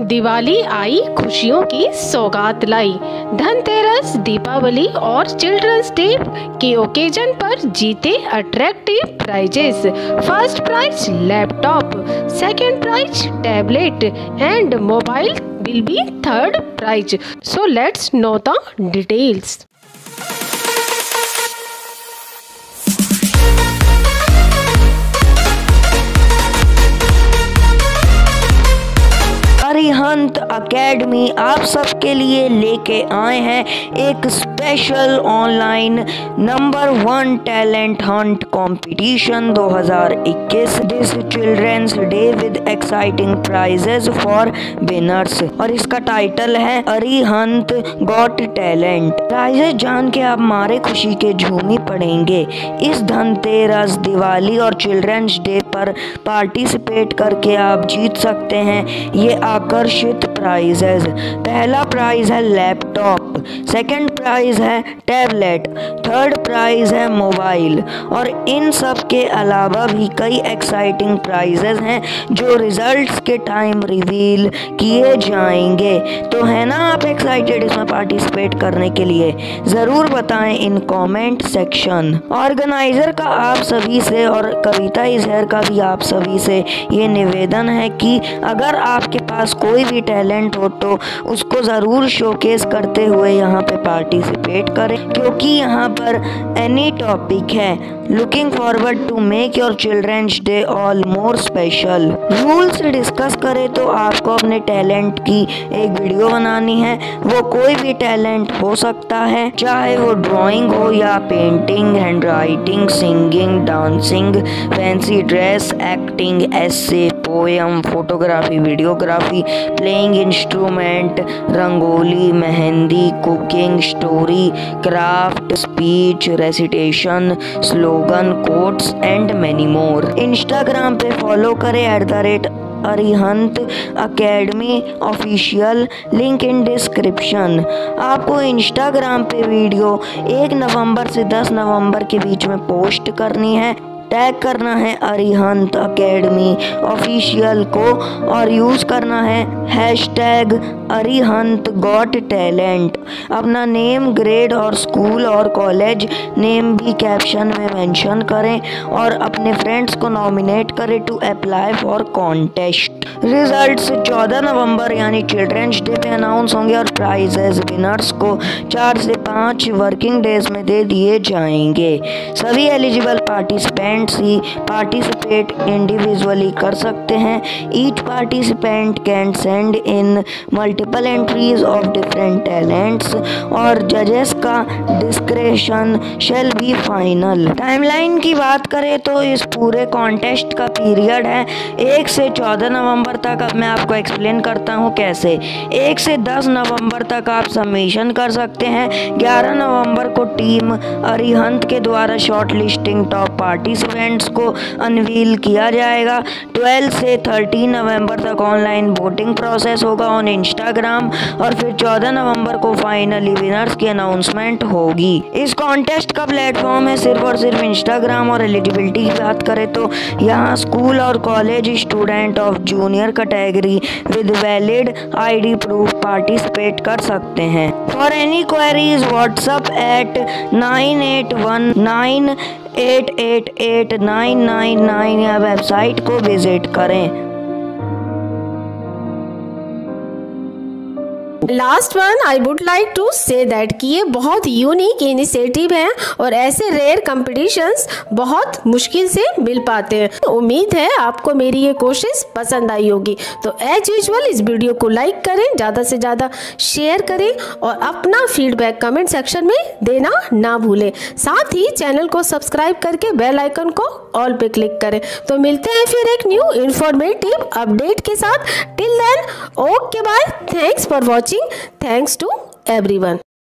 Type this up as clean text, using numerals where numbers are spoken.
दिवाली आई खुशियों की सौगात लाई। धनतेरस, दीपावली और चिल्ड्रंस डे के ओकेजन पर जीते attractive prizes. First prize laptop, second prize tablet and mobile will be third prize. So let's know the details. Arihant academy आप सबके लिए लेके आए हैं एक special online No. 1 talent hunt competition 2021। This children's day with exciting prizes for winners और इसका title है अरिहंत गॉट टैलेंट। प्राइजेस जान के आप मारे खुशी के झूमी पड़ेंगे। इस धनतेरस, दिवाली और चिल्ड्रेंस डे पर पार्टिसिपेट करके आप जीत सकते हैं ये आकर्षित प्राइजेस। पहला प्राइज है लैपटॉप, सेकंड प्राइज है टैबलेट, थर्ड प्राइज है मोबाइल और इन सब के अलावा भी कई एक्साइटिंग प्राइजेस हैं जो रिजल्ट्स के टाइम रिवील किए जाएंगे। तो है ना आप एक्साइटेड इसमें पार्टिसिपेट करने के लिए? ज़रूर बताएं इन कमेंट सेक्शन। ऑर्गेनाइजर का आप सभी से और कविता इज हियर का भी आप सभी से ये निवेदन है कि अगर आपके पास कोई भी टैलेंट हो तो उसको ज़रूर शोकेस करते हुए यहाँ पे पार्टिसिपेट करें, क्योंकि यहाँ पर एनी टॉपिक है। Looking forward to make your children's day all more special. Rules discuss करें तो आपको अपने टैलेंट की एक वीडियो बनानी है। वो कोई भी टैलेंट हो सकता है, चाहे वो ड्राइंग हो या painting, hand writing, singing, dancing, fancy dress, acting, essay, poem, photography, videography, playing instrument, rangoli, mehndi, cooking, story, craft, speech, recitation, slogan, quotes and many more. Instagram पे फॉलो करें @ Arihant academy official, link in description. आपको Instagram पे video 1 नवंबर से 10 नवंबर के बीच में post करनी है। टैग करना है अरिहंत अकेडमी ऑफिशियल को और यूज़ करना है # अरिहंत गॉट टैलेंट। अपना नेम, ग्रेड और स्कूल और कॉलेज नेम भी कैप्शन में मेंशन करें और अपने फ्रेंड्स को नॉमिनेट करें to apply for contest. Results 14 नवंबर यानी चिल्ड्रेंस डे पे अनाउंस होंगे और प्राइजेस विनर्स को 4 से 5 वर्किंग डेज में दे दिए जाएंगे। सभी एलिजिबल पार्टिसिपेंट्स ही पार्टिसिपेट इंडिविजुअली कर सकते हैं। Each participant can send in multiple entries of different talents और जजेस का discretion shall be final. Timeline की बात करें तो इस पूरे कॉन्टेस्ट का पीरियड है 1 से 14 नवंबर तक। अब मैं आपको एक्सप्लेन करता हूँ कैसे। 1 से 10 नवंबर तक आप सबमिशन कर सकते हैं। 11 नवंबर को टीम अरिहंत के द्वारा शॉर्ट लिस्टिंग टॉप पार्टिसिपेंट्स को अनवील किया जाएगा। 12 से 13 नवंबर तक ऑनलाइन वोटिंग प्रोसेस होगा ऑन इंस्टाग्राम और फिर 14 नवंबर को फाइनली विनर्स की अनाउंसमेंट होगी। इस कॉन्टेस्ट का प्लेटफॉर्म है सिर्फ और सिर्फ इंस्टाग्राम और एलिजिबिलिटी की बात करें तो यहाँ स्कूल और college student of junior category with valid ID proof participate कर सकते हैं। फॉर एनी क्वेरीज व्हाट्सएप @ 9819888999 या वेबसाइट को विजिट करें। Last one I would like to say that कि ये बहुत यूनिक इनिशिएटिव है और ऐसे रेयर कॉम्पिटिशन्स बहुत मुश्किल से मिल पाते हैं। उम्मीद है आपको मेरी ये कोशिश पसंद आई होगी। तो एज यूजुअल इस वीडियो को लाइक करें, ज़्यादा से ज़्यादा शेयर करें और अपना फीडबैक कमेंट सेक्शन में देना ना भूलें। साथ ही चैनल को सब्सक्राइब करके बेल आइकन को ऑल पे क्लिक करें। तो मिलते हैं फिर एक न्यू इन्फॉर्मेटिव अपडेट के साथ। Till then Okay, bye. Thanks for watching. Thanks to everyone.